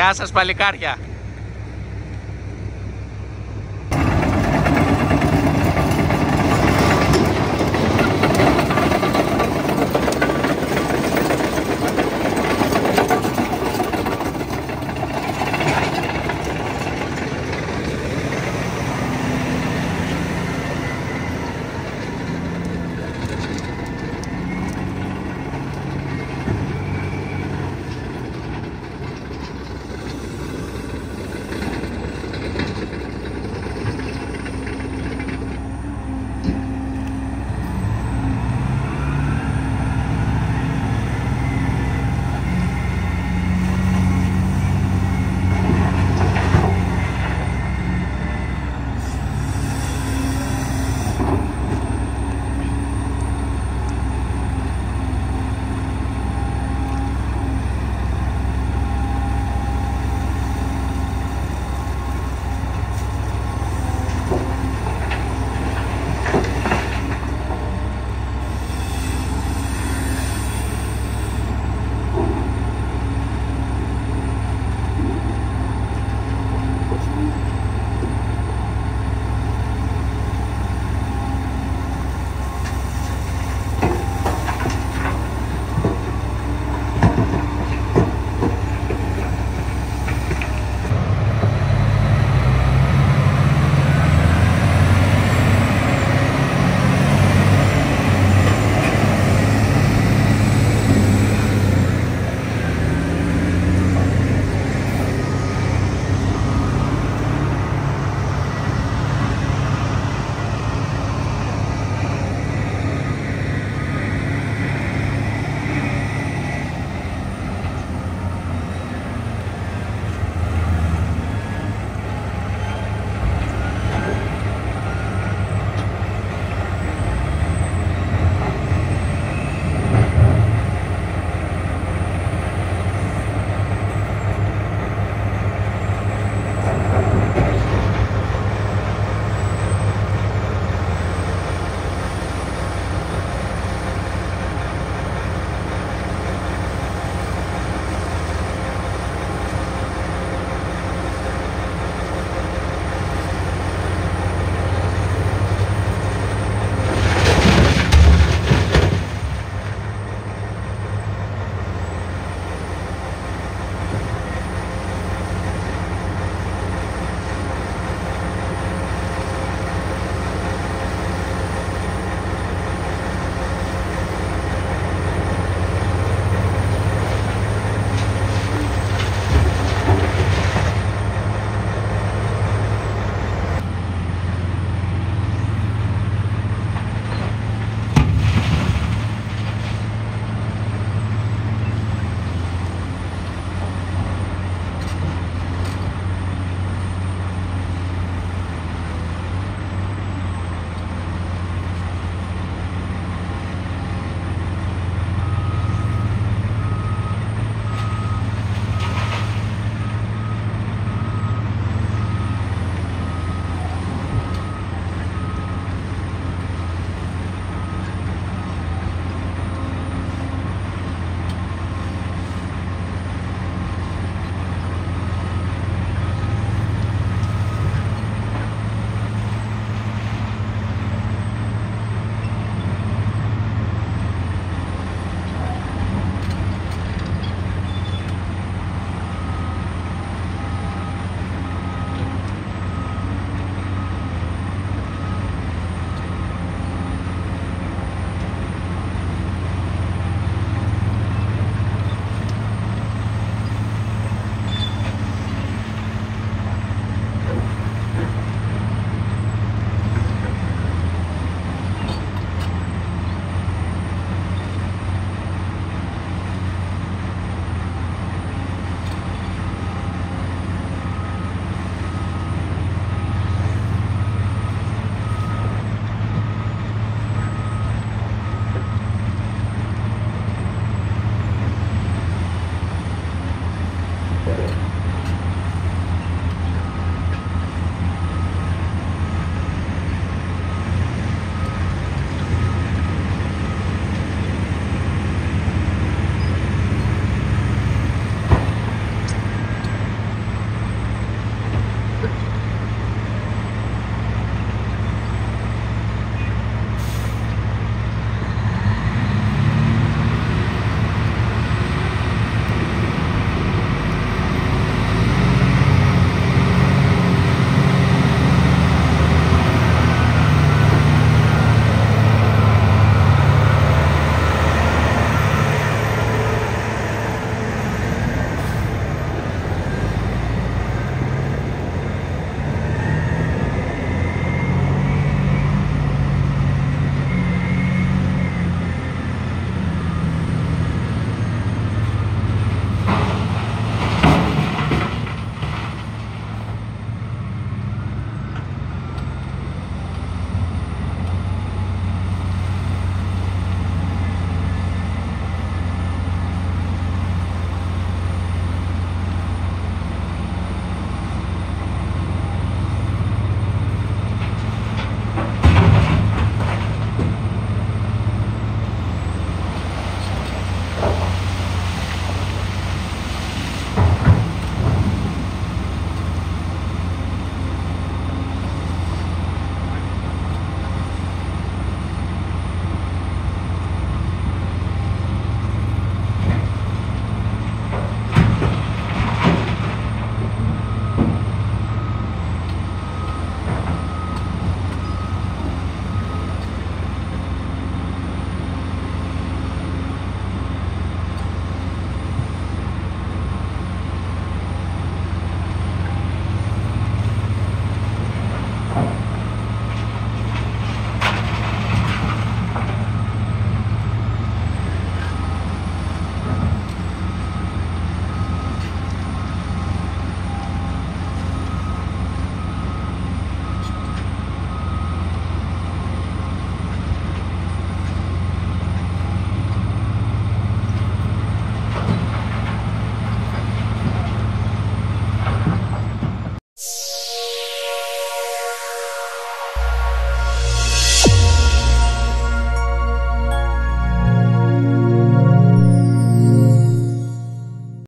Γεια σας παλικάρια.